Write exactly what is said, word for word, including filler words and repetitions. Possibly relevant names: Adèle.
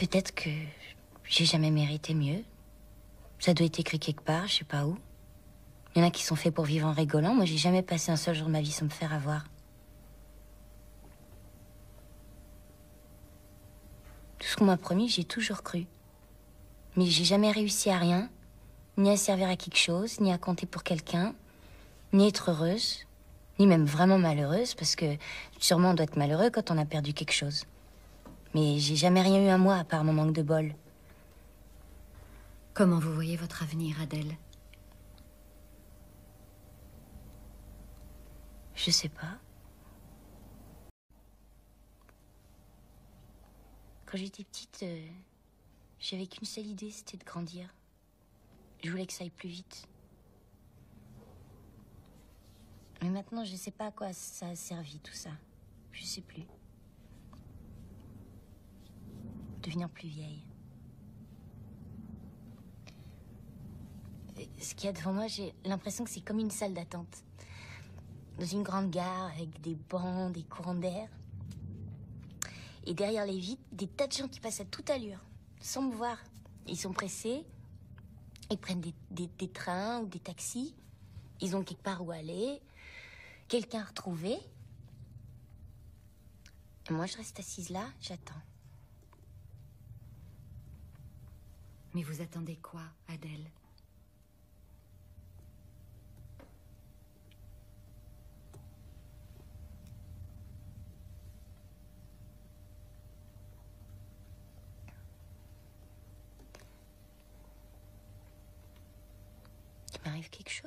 Peut-être que j'ai jamais mérité mieux. Ça doit être écrit quelque part, je sais pas où. Il y en a qui sont faits pour vivre en rigolant. Moi, j'ai jamais passé un seul jour de ma vie sans me faire avoir. Tout ce qu'on m'a promis, j'ai toujours cru. Mais j'ai jamais réussi à rien, ni à servir à quelque chose, ni à compter pour quelqu'un, ni être heureuse, ni même vraiment malheureuse, parce que sûrement on doit être malheureux quand on a perdu quelque chose. Mais j'ai jamais rien eu à moi, à part mon manque de bol. Comment vous voyez votre avenir, Adèle? Je sais pas. Quand j'étais petite, euh, j'avais qu'une seule idée, c'était de grandir. Je voulais que ça aille plus vite. Mais maintenant, je sais pas à quoi ça a servi, tout ça. Je sais plus. Devenir plus vieille. Ce qu'il y a devant moi, j'ai l'impression que c'est comme une salle d'attente. Dans une grande gare, avec des bancs, des courants d'air. Et derrière les vitres, des tas de gens qui passent à toute allure, sans me voir. Ils sont pressés, ils prennent des, des, des trains ou des taxis. Ils ont quelque part où aller, quelqu'un à retrouver. Et moi, je reste assise là, j'attends. Mais vous attendez quoi, Adèle ? Il m'arrive quelque chose.